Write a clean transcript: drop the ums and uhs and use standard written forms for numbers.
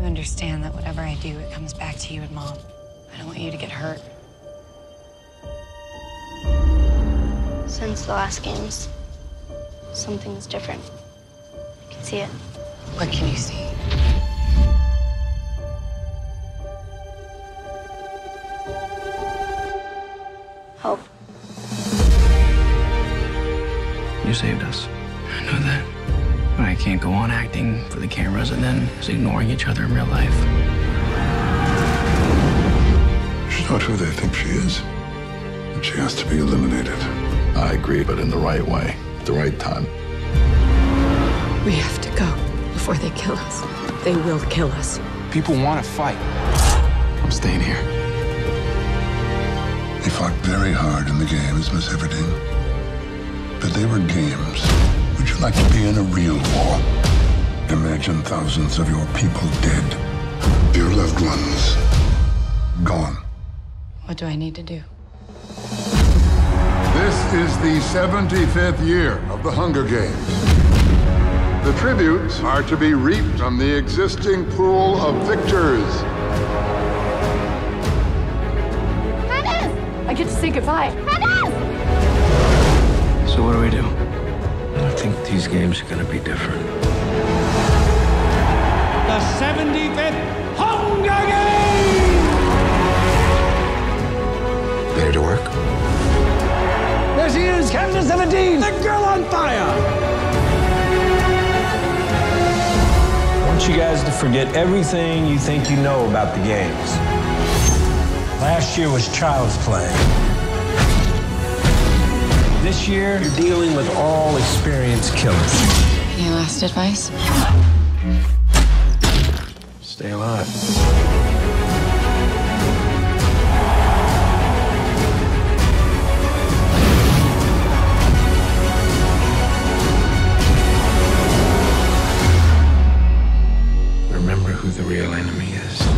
Understand that whatever I do, it comes back to you and Mom. I don't want you to get hurt. Since the last games, something's different. I can see it. What can you see? Hope. You saved us. I know that. I can't go on acting for the cameras and then just ignoring each other in real life. She's not who they think she is. And she has to be eliminated. I agree, but in the right way, at the right time. We have to go before they kill us. They will kill us. People want to fight. I'm staying here. They fought very hard in the games, Miss Everdeen. But they were games. Would you like to be in a real war? Imagine thousands of your people dead. Your loved ones gone. What do I need to do? This is the 75th year of the Hunger Games. The tributes are to be reaped from the existing pool of victors. Katniss! I get to say goodbye. Katniss! So what do we do? I think these games are going to be different. The 75th Hunger Games! Better to work. There she is, Katniss Everdeen, the girl on fire! I want you guys to forget everything you think you know about the games. Last year was child's play. This year, you're dealing with all experienced killers. Any last advice? Stay alive. Remember who the real enemy is.